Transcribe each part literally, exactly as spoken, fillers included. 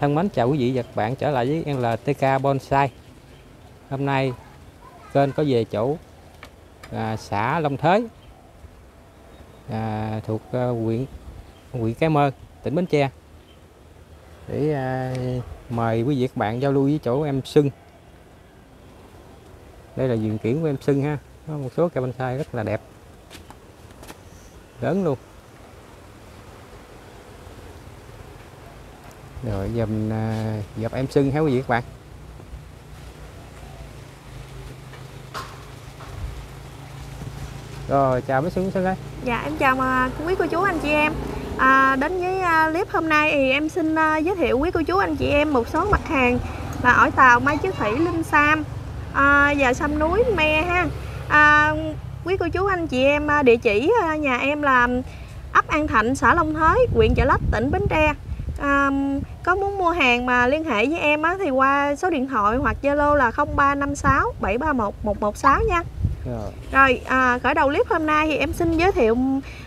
Thân mến chào quý vị và các bạn trở lại với lờ tê ca Bonsai. Hôm nay kênh có về chỗ à, xã Long Thới à, thuộc à, huyện huyện Cái Mơ, tỉnh Bến Tre để à, mời quý vị và các bạn giao lưu với chỗ em Xuân. Đây là vườn kiểng của em Xuân ha, có một số cây bonsai rất là đẹp, lớn luôn. Rồi giờ mình gặp em Xuân hả quý vị các bạn. Rồi chào bé Xuân Xuân ơi. Dạ em chào quý cô chú anh chị em. À, đến với clip hôm nay thì em xin giới thiệu quý cô chú anh chị em một số mặt hàng là ổi tàu, Mai Chiếu Thủy, Linh Sam à, và Sam Núi me ha. À, quý cô chú anh chị em, địa chỉ nhà em là ấp An Thạnh, xã Long Thới, huyện Chợ Lách, tỉnh Bến Tre. À, có muốn mua hàng mà liên hệ với em á, thì qua số điện thoại hoặc Zalo là không ba năm sáu bảy ba một một một sáu nha. Rồi, Rồi à, khởi đầu clip hôm nay thì em xin giới thiệu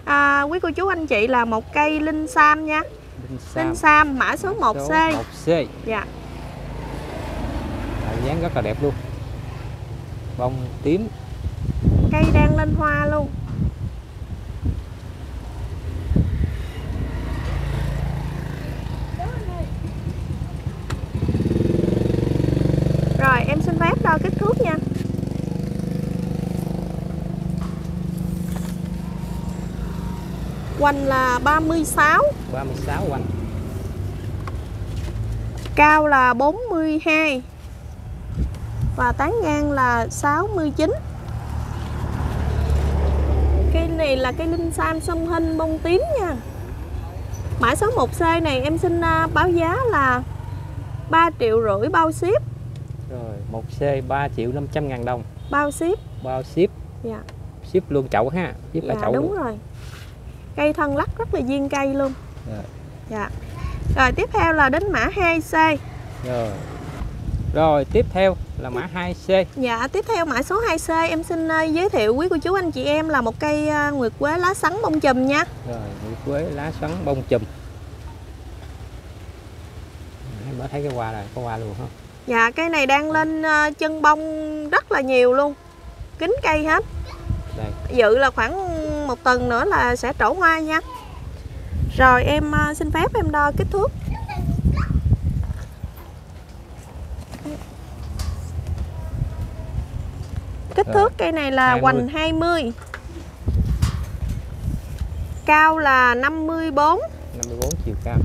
à, quý cô chú anh chị là một cây Linh Sam nha. Linh Sam, Linh Sam mã số một C. một C. Dạ. À, dáng rất là đẹp luôn. Bông tím. Cây đang lên hoa luôn. Rồi em xin phép đo kích thước nha. Hoành là ba mươi sáu, ba mươi sáu hoành. Cao là bốn mươi hai. Và tán ngang là sáu mươi chín. Cây này là cây Linh Sam song hình bông tím nha. Mã số một C này em xin báo giá là ba triệu rưỡi bao ship. Rồi, một C ba triệu năm trăm ngàn đồng. Bao ship. Bao ship. Dạ. Ship luôn chậu ha, ship dạ, là chậu. Đúng luôn. Rồi. Cây thân lắc rất là duyên cây luôn. Rồi. Dạ. Rồi tiếp theo là đến mã hai C. Rồi. Rồi tiếp theo là mã hai C. Dạ, tiếp theo mã số hai C em xin giới thiệu quý cô chú anh chị em là một cây Nguyệt Quế lá sắn bông chùm nha. Rồi, Nguyệt Quế lá sắn bông chùm. Em mới thấy cái hoa này, có hoa luôn không? Dạ, cây này đang lên chân bông rất là nhiều luôn. Kính cây hết. Đây. Dự là khoảng một tuần nữa là sẽ trổ hoa nha. Rồi em xin phép em đo kích thước. Kích thước cây này là hai mươi. Hoành hai mươi. Cao là năm mươi bốn. năm mươi bốn chiều cao.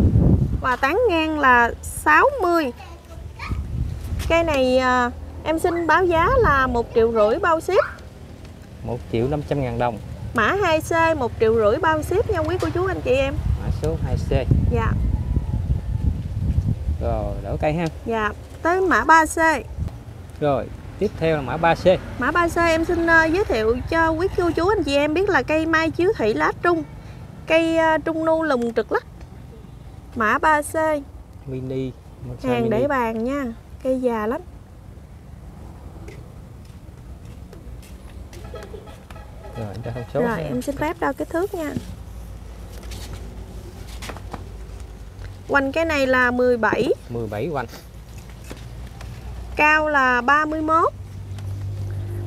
Và tán ngang là sáu mươi. Cây này à, em xin báo giá là một triệu rưỡi bao ship. một triệu năm trăm ngàn đồng. Mã hai C một triệu rưỡi bao ship nha quý cô chú anh chị em. Mã số hai C. Dạ. Rồi đỡ cây ha. Dạ. Tới mã ba C. Rồi tiếp theo là mã ba C. Mã ba C em xin uh, giới thiệu cho quý cô chú anh chị em biết là cây Mai Chiếu Thủy lá trung. Cây uh, trung nu lùng trực lắc. Mã ba C. Mini. Hàng mini. Để bàn nha. Cây già lắm. Rồi, em, không số Rồi em xin phép đo kích thước nha. Hoành cây này là mười bảy. mười bảy hoành. Cao là ba mươi mốt.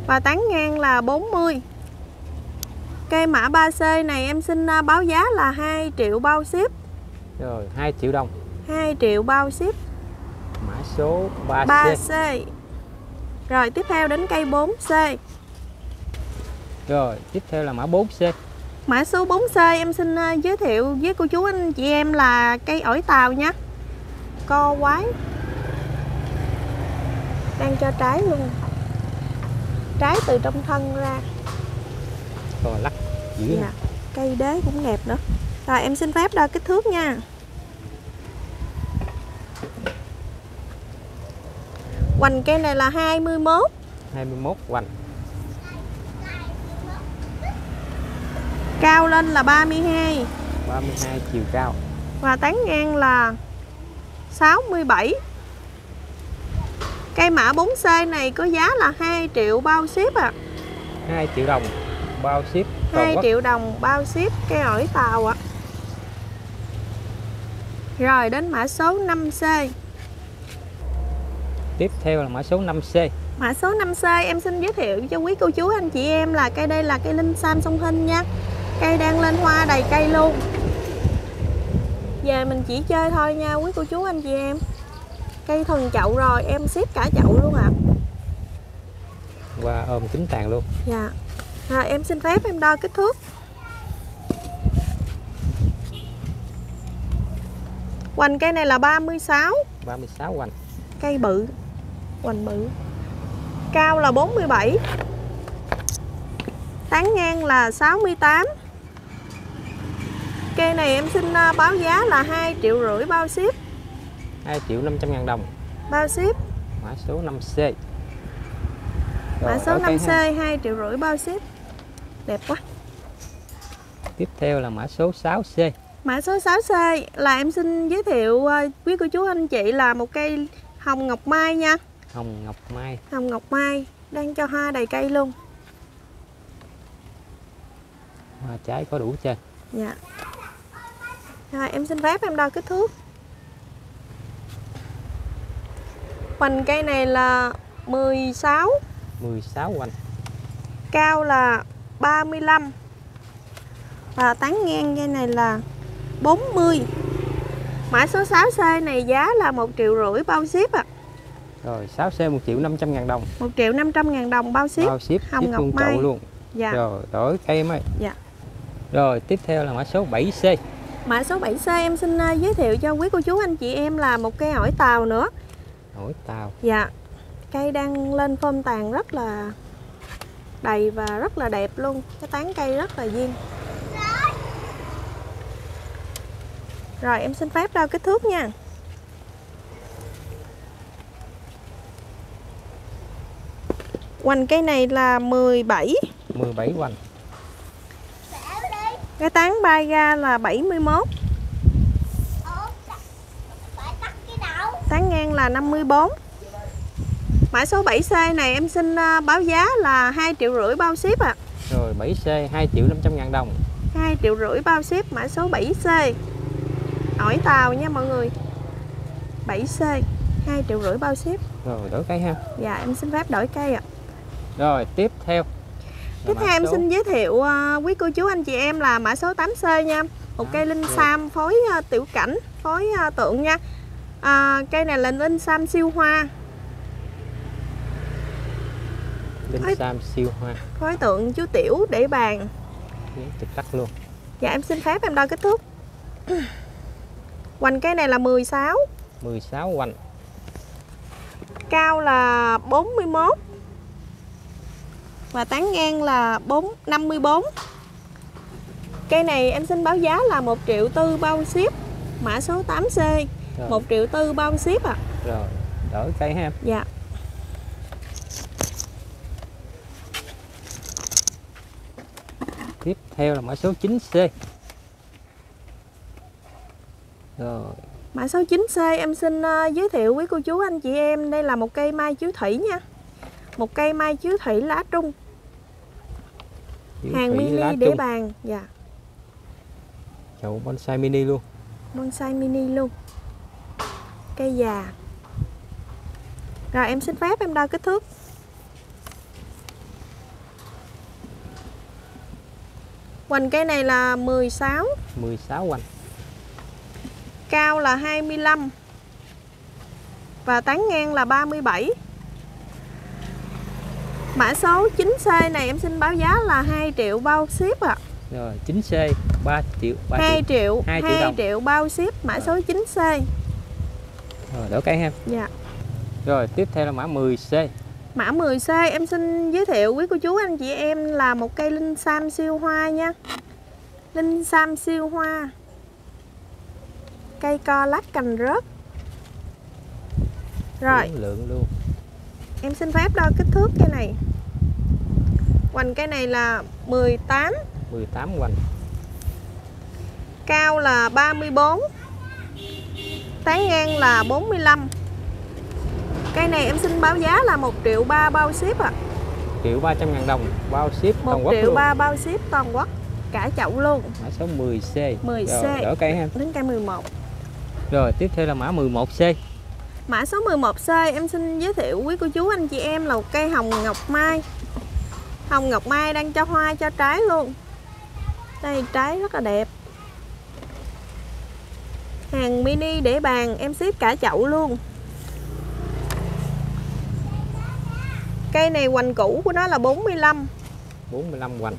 Và tán ngang là bốn mươi. Cây mã ba C này em xin báo giá là hai triệu bao ship. Rồi hai triệu đồng. hai triệu bao ship. Mã số ba C. ba C. Rồi tiếp theo đến cây bốn C. Rồi tiếp theo là mã bốn C. Mã số bốn C em xin giới thiệu với cô chú anh chị em là cây ổi tàu nhé. Co quái. Đang cho trái luôn. Trái từ trong thân ra. Rồi lắc dữ dạ. Cây đế cũng đẹp nữa. Rồi em xin phép đo kích thước nha. Hoành cây này là hai mươi mốt. hai mươi mốt hoành. Cao lên là ba mươi hai. ba mươi hai chiều cao. Và tán ngang là sáu mươi bảy. Cây mã bốn C này có giá là hai triệu bao ship ạ. À. hai triệu đồng bao ship. hai triệu đồng bao ship cây ổi tàu ạ. À. Rồi đến mã số năm C. Tiếp theo là mã số năm C. Mã số năm C em xin giới thiệu cho quý cô chú anh chị em là cây đây là cây Linh Sam song hình nha. Cây đang lên hoa đầy cây luôn. Về mình chỉ chơi thôi nha quý cô chú anh chị em. Cây thuần chậu rồi, em ship cả chậu luôn ạ. À. Và ôm chính tàn luôn. Dạ. Rồi em xin phép em đo kích thước. Hoành cây này là ba mươi sáu. ba mươi sáu hoành. Cây bự. Hoành bự. Cao là bốn mươi bảy. Tán ngang là sáu mươi tám. Cây này em xin báo giá là hai triệu rưỡi bao ship. hai triệu năm trăm ngàn đồng bao ship. Mã số năm C. Mã số năm C hai triệu rưỡi bao ship. Đẹp quá. Tiếp theo là mã số sáu C. Mã số sáu C là em xin giới thiệu quý cô chú anh chị là một cây Hồng Ngọc Mai nha. Hồng Ngọc Mai. Hồng Ngọc Mai đang cho hoa đầy cây luôn. Hoa trái có đủ chưa? Dạ. Rồi em xin phép em đo kích thước. Hoành cây này là mười sáu. mười sáu hoành. Cao là ba mươi lăm. Và tán ngang cây này là bốn mươi. Mã số sáu C này giá là một triệu rưỡi bao ship ạ. À. Rồi sáu C một triệu năm trăm ngàn đồng. một triệu năm trăm ngàn đồng bao ship. Bao ship Hồng Ngọc Mai luôn. Dạ. Rồi đổi cây em ơi. Dạ. Rồi tiếp theo là mã số bảy C. Mã số bảy C em xin giới thiệu cho quý cô chú anh chị em là một cây ổi tàu nữa. Ổi tàu. Dạ. Cây đang lên phơm tàn rất là đầy và rất là đẹp luôn. Cái tán cây rất là duyên. Rồi em xin phép đo kích thước nha. Hoành cây này là mười bảy. mười bảy hoành. Cái tán bay ra là bảy mươi mốt. Tán ngang là năm mươi bốn. Mã số bảy C này em xin báo giá là hai triệu rưỡi bao ship ạ. À. Rồi bảy C hai triệu năm trăm ngàn đồng. hai triệu rưỡi bao ship mã số bảy C. Ổi tàu nha mọi người. bảy C hai triệu rưỡi bao ship. Rồi đổi cây ha. Dạ em xin phép đổi cây ạ. À. Rồi tiếp theo. Tiếp theo em số... xin giới thiệu uh, quý cô chú anh chị em là mã số tám C nha. Một cây Linh Sam phối uh, tiểu cảnh, phối uh, tượng nha. À, cây này là Linh Sam siêu hoa. Linh phối... Sam siêu hoa. Phối tượng chú Tiểu để bàn. Trực cắt luôn. Dạ em xin phép em đo kích thước. Hoành cây này là mười sáu. mười sáu hoành. Cao là bốn mươi mốt. Và tán ngang là bốn năm mươi bốn. Cây này em xin báo giá là một triệu tư bao ship. Mã số tám C. Rồi. một triệu tư bao ship ạ. À. Rồi, đổi cây ha. Dạ. Tiếp theo là mã số chín C. Rồi. Mã số chín C em xin giới thiệu với cô chú anh chị em đây là một cây Mai Chiếu Thủy nha. Một cây Mai Chiếu Thủy lá trung. Chiếu hàng mini để trung. Bàn. Dạ. Chậu bonsai mini luôn. Bonsai mini luôn. Cây già. Rồi em xin phép em đo kích thước. Hoành cây này là mười sáu. mười sáu hoành. Cao là hai mươi lăm. Và tán ngang là ba mươi bảy. Mã số chín C này em xin báo giá là hai triệu bao ship ạ. À. Rồi chín C ba triệu. ba hai triệu. hai triệu bao ship mã số chín C. Rồi đỡ cái em. Dạ. Rồi tiếp theo là mã mười C. Mã mười C em xin giới thiệu quý cô chú anh chị em là một cây Linh Sam siêu hoa nha. Linh Sam siêu hoa. Cây co lát cành rớt. Rồi. Đúng lượng luôn. Em xin phép đo kích thước cây này. Hoành cây này là mười tám. mười tám hoành. Cao là ba mươi bốn. Tán ngang là bốn mươi lăm. Cây này em xin báo giá là một triệu ba bao ship ạ. À. một triệu ba trăm ngàn đồng bao ship toàn quốc. một triệu ba bao ship toàn quốc cả chậu luôn. Mã số mười C. mười C. Rồi, đổi cây ha. Đến cây mười một. Rồi tiếp theo là mã mười một xê. Mã số mười một xê em xin giới thiệu quý cô chú anh chị em là một cây hồng ngọc mai. Hồng ngọc mai đang cho hoa cho trái luôn. Đây trái rất là đẹp. Hàng mini để bàn, em ship cả chậu luôn. Cây này hoành cũ của nó là bốn mươi lăm. bốn mươi lăm hoành.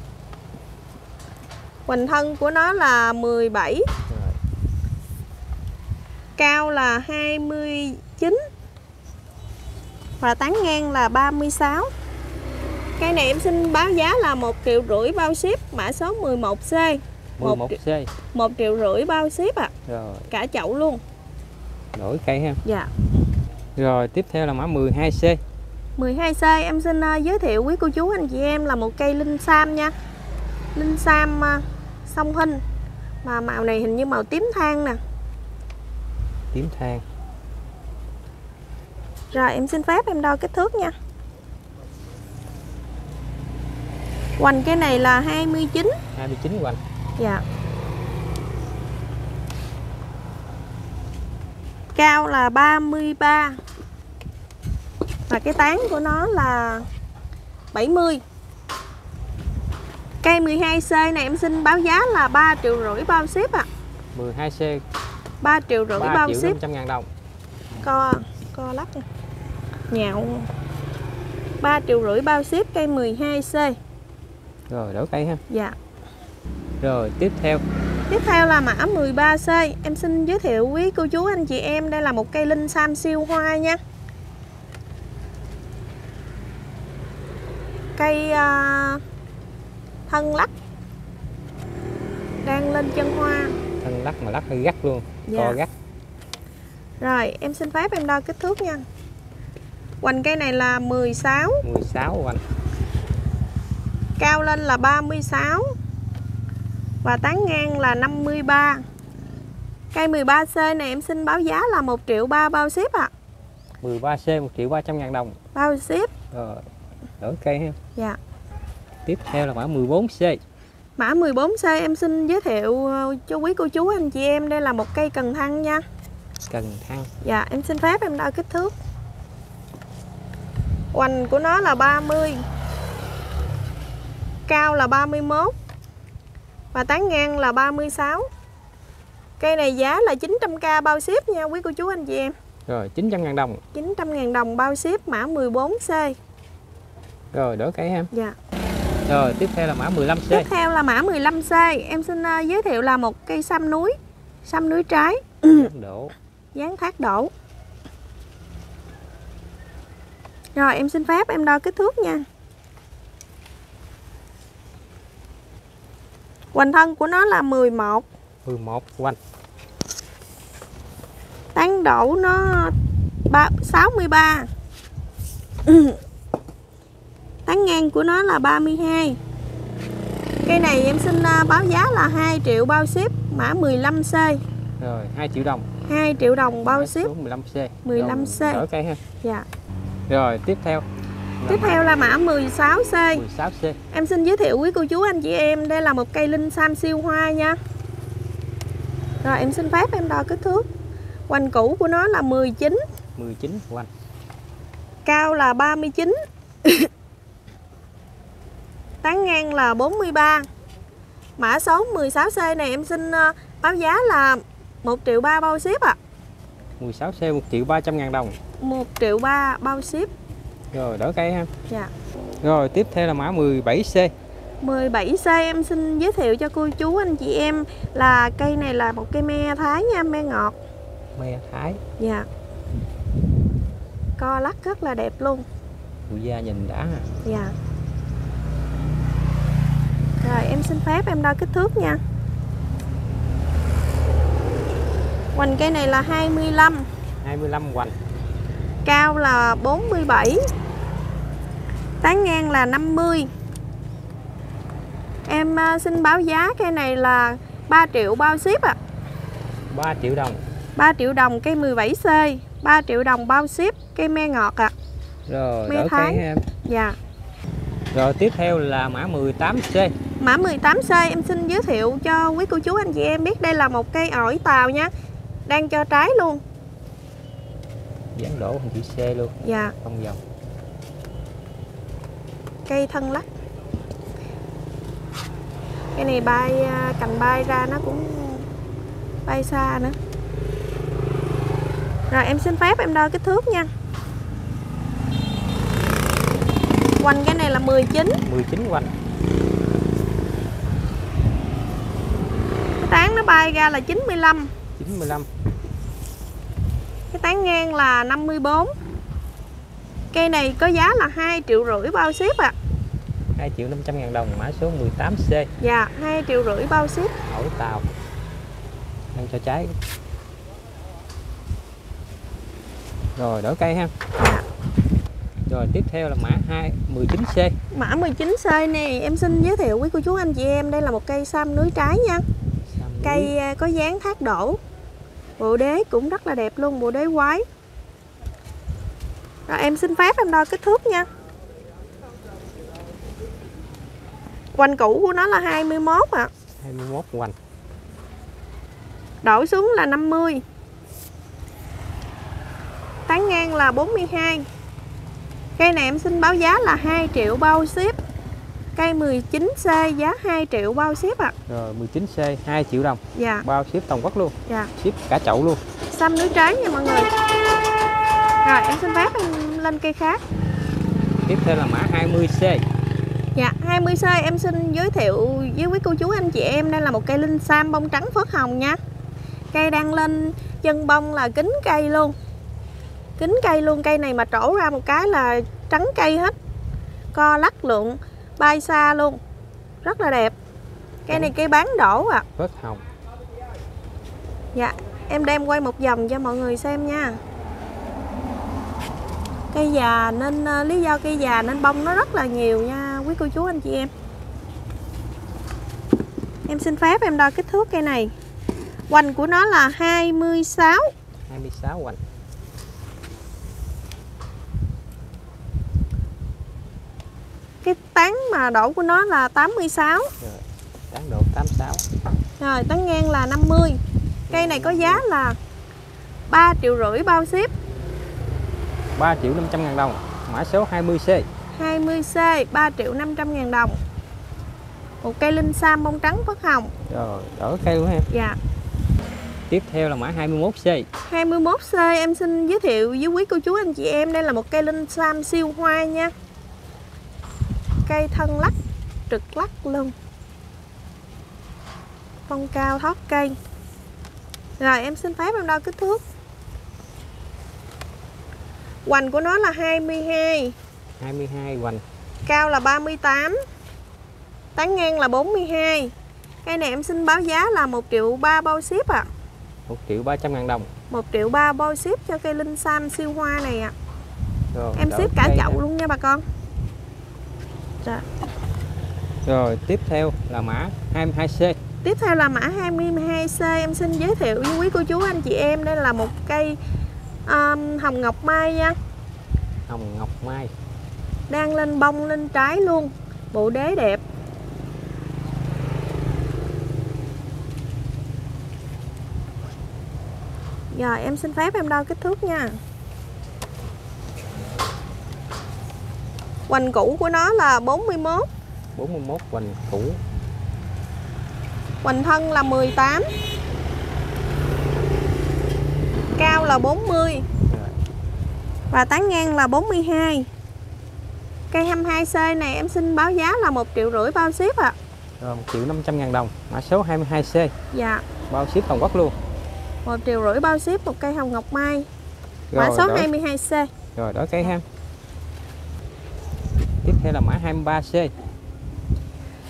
Hoành thân của nó là mười bảy. Rồi. Cao là hai mươi chín. Và tán ngang là ba mươi sáu. Cây này em xin báo giá là một triệu rưỡi bao ship, mã số mười một xê. mười một xê. một triệu rưỡi bao ship ạ. À. Rồi. Cả chậu luôn. Đổi cây ha. Dạ. Rồi tiếp theo là mã mười hai xê. mười hai xê em xin giới thiệu quý cô chú anh chị em là một cây linh sam nha. Linh sam song hình. Mà màu này hình như màu tím than nè. Tím than. Rồi em xin phép em đo kích thước nha. Hoành cây này là hai mươi chín. hai mươi chín hoành. Dạ. Cao là ba mươi ba. Và cái tán của nó là bảy mươi. Cây mười hai xê này em xin báo giá là ba triệu rưỡi bao ship ạ. À. mười hai xê ba triệu rưỡi bao ship, năm trăm ngàn đồng. Co co lắc nha. Nhạo. ba triệu rưỡi bao ship cây mười hai xê. Rồi đổi cây ha. Dạ. Rồi tiếp theo. Tiếp theo là mã mười ba xê, em xin giới thiệu quý cô chú anh chị em đây là một cây linh sam siêu hoa nha. Cây uh, thân lắc đang lên chân hoa. Thân lắc mà lắc hơi gắt luôn, dạ. To gắt. Rồi em xin phép em đo kích thước nha. Hoành cây này là mười sáu. mười sáu hoành. Cao lên là ba mươi sáu. Và tán ngang là năm mươi ba. Cây mười ba xê này em xin báo giá là một triệu ba bao ship ạ. À. mười ba xê một triệu ba trăm ngàn đồng. Bao ship. Rồi. Đổi cây ha. Dạ. Tiếp theo là mã mười bốn xê. Mã mười bốn xê em xin giới thiệu cho quý cô chú anh chị em đây là một cây cần thăng nha. Cần thăng. Dạ, em xin phép em đo kích thước. Hoành của nó là ba mươi. Cao là ba mươi mốt. Và tán ngang là ba mươi sáu. Cây này giá là chín trăm k bao ship nha quý cô chú anh chị em. Rồi chín trăm ngàn đồng. chín trăm ngàn đồng bao ship mã mười bốn xê. Rồi đổi cái em. Dạ. Rồi tiếp theo là mã mười lăm xê. Tiếp theo là mã mười lăm xê, em xin giới thiệu là một cây sam núi. Sam núi trái. Đổ. Dán thác đổ. Rồi em xin phép em đo kích thước nha. Hoành thân của nó là mười một. mười một hoành. Tán đổ nó sáu mươi ba. Tán ngang của nó là ba mươi hai. Cây này em xin báo giá là hai triệu bao ship, mã mười lăm xê. Rồi hai triệu đồng. hai triệu đồng bao ship. mười lăm xê. mười lăm xê. Đổi cây ha. Dạ. Rồi tiếp theo. Tiếp theo là mã mười sáu xê. mười sáu xê. Em xin giới thiệu quý cô chú anh chị em đây là một cây linh sam siêu hoa nha. Rồi em xin phép em đo kích thước. Hoành cũ của nó là mười chín. mười chín hoành. Cao là ba mươi chín. Tán ngang là bốn mươi ba. Mã số mười sáu xê này em xin báo giá là một triệu ba bao ship ạ. À. mười sáu xê một triệu ba trăm ngàn đồng. một triệu ba bao ship. Rồi đổi cây ha. Dạ. Rồi tiếp theo là mã mười bảy xê. mười bảy xê em xin giới thiệu cho cô chú anh chị em là cây này là một cây me thái nha, me ngọt. Me thái. Dạ. Co lắc rất là đẹp luôn. Phụ gia nhìn đã ha. Dạ. Rồi em xin phép em đo kích thước nha. Hoành cây này là hai mươi lăm. hai mươi lăm hoành. Cao là bốn mươi bảy. Tán ngang là năm mươi. Em xin báo giá cây này là ba triệu bao ship ạ. À. ba triệu đồng. ba triệu đồng cây mười bảy xê, ba triệu đồng bao ship cây me ngọt ạ. À. Rồi, me thái em. Dạ. Rồi tiếp theo là mã mười tám xê. Mã mười tám xê em xin giới thiệu cho quý cô chú anh chị em biết đây là một cây ổi tàu nha. đang cho trái luôn. Dán đổ hình chữ C luôn. Dạ. Không dòng. Cây thân lắc. Cái này bay cành bay ra nó cũng bay xa nữa. Rồi em xin phép em đo kích thước nha. Quanh cái này là mười chín quanh. Cái tán nó bay ra là chín mươi lăm. Cái tán ngang là năm mươi tư. Cây này có giá là hai triệu rưỡi bao ship ạ. À. hai triệu năm trăm ngàn đồng, mã số mười tám C. Dạ, hai triệu rưỡi bao ship. Ổi Tàu. Đang cho trái. Rồi đổi cây ha. Dạ. Rồi tiếp theo là mã hai, mười chín C. Mã mười chín C này em xin giới thiệu quý cô chú anh chị em, đây là một cây sam núi trái nha. Sam núi. Cây có dáng thác đổ. Bộ đế cũng rất là đẹp luôn, bộ đế quái. Rồi em xin phép em đo kích thước nha. Hoành cũ của nó là hai mươi mốt ạ. À. hai mươi mốt hoành. Đổi xuống là năm mươi. Tán ngang là bốn mươi hai. Cây này em xin báo giá là hai triệu bao ship. Cây mười chín C giá hai triệu bao ship ạ. À. Rồi mười chín C hai triệu đồng. Dạ. Bao ship toàn quốc luôn. Dạ. Ship cả chậu luôn. Sam núi trái nha mọi người. Rồi em xin phép em lên cây khác. Tiếp theo là mã hai mươi C. Dạ hai mươi C em xin giới thiệu với quý cô chú anh chị em, đây là một cây linh sam bông trắng phớt hồng nha. Cây đang lên chân bông là kính cây luôn. Kính cây luôn, cây này mà trổ ra một cái là trắng cây hết. Co lắc lượng, bay xa luôn. Rất là đẹp. Cây này cây bán đổ ạ. À. Phớt hồng. Dạ, em đem quay một vòng cho mọi người xem nha. Cây già nên, lý do cây già nên bông nó rất là nhiều nha quý cô chú anh chị em. Em xin phép em đo kích thước cây này. Hoành của nó là hai mươi sáu. hai mươi sáu hoành. Cái tán mà đổ của nó là tám mươi sáu. Rồi, tán đổ tám mươi sáu. Rồi, tán ngang là năm mươi. Cây này có giá là ba triệu rưỡi bao ship. ba triệu năm trăm ngàn đồng, mã số hai mươi C. hai mươi C ba triệu năm trăm ngàn đồng. Một cây linh sam bông trắng phớt hồng. Rồi, đỡ cây luôn em. Dạ. Tiếp theo là mã hai mươi mốt C. hai mươi mốt C em xin giới thiệu với quý cô chú anh chị em, đây là một cây linh sam siêu hoa nha. Cây thân lắc, trực lắc luôn. Phong cao thoát cây. Rồi em xin phép em đo kích thước. Hoành của nó là hai mươi hai. hai mươi hai hoành. Cao là ba mươi tám. Tán ngang là bốn mươi hai. Cây này em xin báo giá là một triệu ba bao ship ạ. À. một triệu ba trăm ngàn đồng. một triệu ba bao ship cho cây linh sam siêu hoa này ạ. À. Rồi, em ship cả chậu luôn nha bà con. Rồi. Rồi tiếp theo là mã hai mươi hai C. Tiếp theo là mã hai mươi hai C em xin giới thiệu với quý cô chú anh chị em, đây là một cây um, hồng ngọc mai nha. Hồng ngọc mai. Đang lên bông lên trái luôn, bộ đế đẹp. Rồi em xin phép em đo kích thước nha. Hoành cũ của nó là bốn mươi mốt. bốn mươi mốt hoành cũ. Hoành thân là mười tám. Cao là bốn mươi. Và tán ngang là bốn mươi hai. Cây hai mươi hai C này em xin báo giá là một triệu rưỡi bao ship ạ. À. Rồi một triệu năm trăm ngàn đồng, mã số hai mươi hai C. Dạ. Bao ship toàn quốc luôn. một triệu rưỡi bao ship một cây hồng ngọc mai. Mã rồi, số đổi. hai mươi hai C. Rồi đổi cây ha. Tiếp theo là mã hai mươi ba C.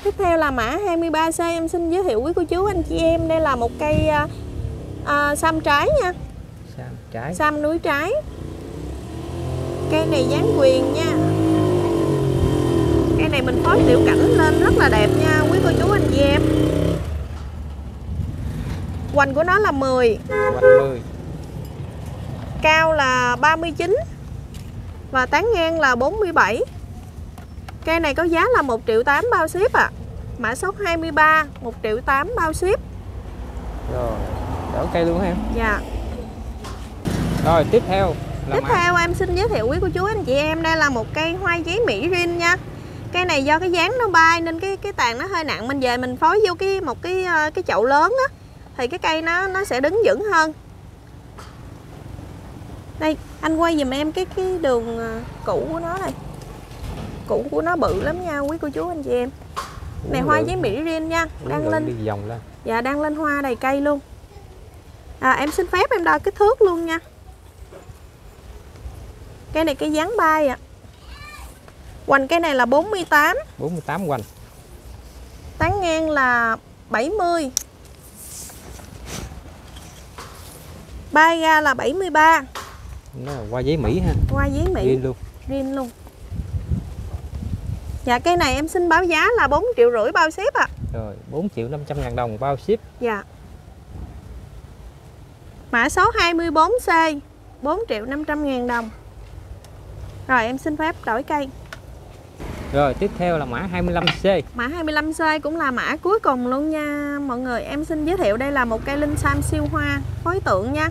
Tiếp theo là mã hai mươi ba C em xin giới thiệu quý cô chú anh chị em, đây là một cây uh, uh, sam trái nha. Sam trái. Sam núi trái. Cây này dáng quyền nha. Cây này mình phối tiểu cảnh lên rất là đẹp nha quý cô chú anh chị em. Hoành của nó là mười. Hoành mười. Cao là ba mươi chín. Và tán ngang là bốn mươi bảy. Cây này có giá là một triệu tám bao ship ạ. À. Mã số hai mươi ba, một triệu tám bao ship. Rồi, Đỡ cây luôn em. Dạ. Rồi tiếp theo là Tiếp mà. theo em xin giới thiệu quý cô chú anh chị em, đây là một cây hoa giấy Mỹ Riêng nha. Cây này do cái dáng nó bay nên cái cái tàn nó hơi nặng, mình về mình phối vô cái một cái cái chậu lớn á thì cái cây nó nó sẽ đứng vững hơn. Đây, anh quay giùm em cái cái đường cũ của nó này. Cũ của nó bự lắm nha quý cô chú anh chị em. Này hoa giấy Mỹ Riêng nha, đang lên đi vòng lên. Dạ đang lên hoa đầy cây luôn. À, em xin phép em đo kích thước luôn nha. Cây này cái dáng bay ạ. À. Hoành cây này là bốn mươi tám. bốn mươi tám hoành. Tán ngang là bảy mươi. Bay ra là bảy mươi ba. Nó là hoa giấy Mỹ ha. Hoa giấy Mỹ. Riêng luôn. Riêng luôn. Dạ cây này em xin báo giá là bốn triệu rưỡi bao ship ạ. À. Rồi, bốn triệu năm trăm ngàn đồng bao ship. Dạ. Mã số hai mươi bốn C, bốn triệu năm trăm ngàn đồng. Rồi em xin phép đổi cây. Rồi tiếp theo là mã hai mươi lăm C. Mã hai mươi lăm C cũng là mã cuối cùng luôn nha mọi người. Em xin giới thiệu đây là một cây Linh Sam siêu hoa phối tượng nha.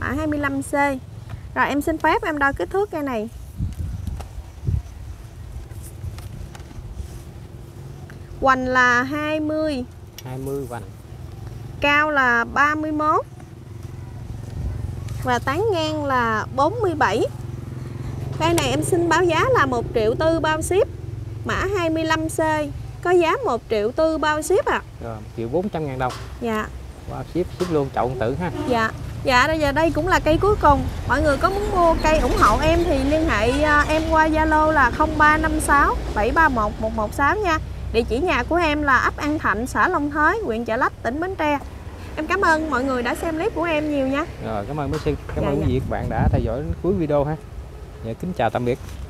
Mã hai mươi lăm C. Rồi em xin phép em đo kích thước cây này. Hoành là hai mươi. hai mươi hoành. Cao là ba mươi mốt. Và tán ngang là bốn mươi bảy. Cây này em xin báo giá là một triệu tư bao ship. Mã hai mươi lăm C có giá một triệu tư bao ship ạ. À. Rồi một triệu bốn trăm ngàn đồng. Dạ. Bao ship ship luôn chậu tự ha. Dạ. Dạ bây giờ đây cũng là cây cuối cùng. Mọi người có muốn mua cây ủng hộ em thì liên hệ em qua Zalo là không ba năm sáu bảy ba một một một sáu nha. Địa chỉ nhà của em là ấp An Thạnh, xã Long Thới, huyện Chợ Lách, tỉnh Bến Tre. Em cảm ơn mọi người đã xem clip của em nhiều nha. Rồi cảm ơn mấy xin. Cảm dạ, ơn dạ. quý vị các bạn đã theo dõi đến cuối video ha. Dạ, kính chào tạm biệt.